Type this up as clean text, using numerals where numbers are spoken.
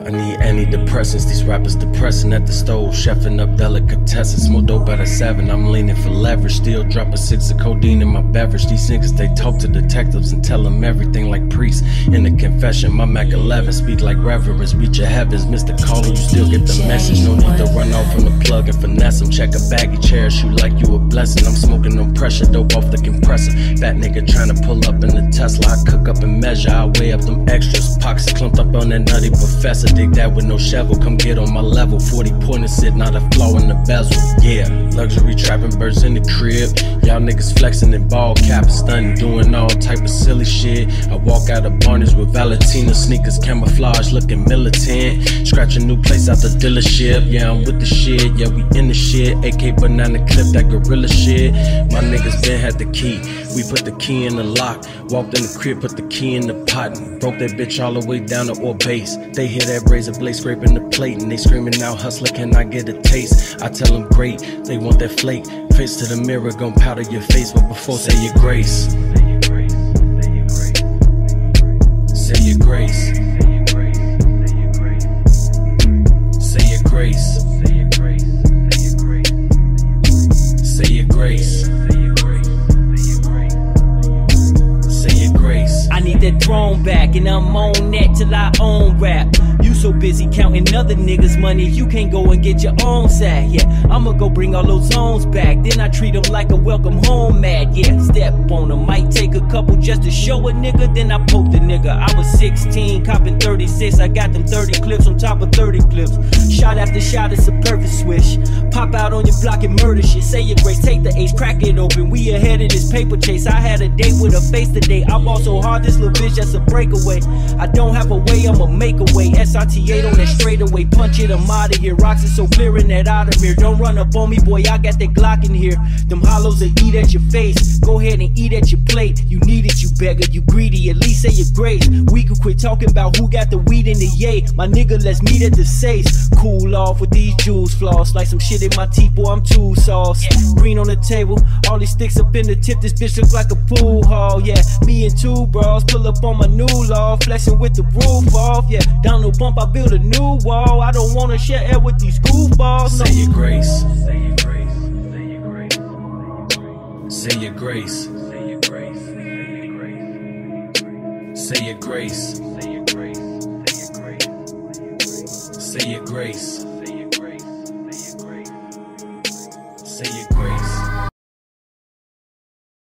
I need antidepressants, these rappers depressing at the stove, chefing up delicatessens, more dope at a 7, I'm leaning for leverage, still drop a 6 of codeine in my beverage, these niggas they talk to detectives and tell them everything like priests, in the confession, my Mac 11 speak like reverence, reach your heavens, Mr. Caller, you still get the message, no need to run off from the plug and finesse them, check a baggy, cherish you like you a blessing, I'm smoking on pressure, dope off the compressor, fat nigga trying to pull up in the Tesla, I cook up and measure, I weigh up them extras, pockets clumped up on that nutty professor, I dig that with no shovel, come get on my level, 40 pointers sit, not a flaw in the bezel, yeah, luxury trapping birds in the crib, y'all niggas flexing and ball cap, stunning, doing all type of silly shit, I walk out of Barnes with Valentino sneakers, camouflage, looking militant, scratch a new place out the dealership, yeah, I'm with the shit, yeah, we in the shit, AK banana clip, that gorilla shit, my niggas been had the key, we put the key in the lock, walked in the crib, put the key in the pot, and broke that bitch all the way down to Or base, they hit that razor blade scraping the plate, and they screaming out, hustler, can I get a taste? I tell them great, they want that flake, face to the mirror, gon' powder your face, but before say your grace, say your grace, say your grace, say your grace, say your grace, say your grace. I need that throne back, and I'm on that till I own rap. You so busy counting other niggas' money, you can't go and get your own sack, yeah. I'ma go bring all those zones back, then I treat them like a welcome home mat, yeah. Step on them, might take a couple just to show a nigga, then I poke the nigga. I was 16, copping 36, I got them 30 clips on top of 30 clips. Shot after shot, it's a perfect swish. Pop out on your block and murder shit, say your grace, take the ace, crack it open, we ahead of this paper chase. I had a date with a face today, I ball so hard, this little bitch that's a breakaway. I don't have a way, I'ma make a way, SRT8 on that straightaway, punch it, I'm out of here. Rocks is so clear in that Outermere. Don't run up on me, boy, I got that Glock in here. Them hollows that eat at your face, go ahead and eat at your plate. You need it, you beggar, you greedy, at least say your grace. We could quit talking about who got the weed in the yay. My nigga, let's meet at the safe. Cool off with these jewels floss, like some shit in my teeth, boy, I'm too sauce. Green on the table, all these sticks up in the tip, this bitch looks like a pool hall, yeah. Me and two bros, pull up on my new law, flexing with the roof off, yeah. Down the bump, I build a new wall, I don't wanna share air with these goofballs. Say your grace, say your grace, say your grace, say your grace, say your grace, say your grace, say your grace, say your grace, say your grace, say your grace, say your grace, say your grace.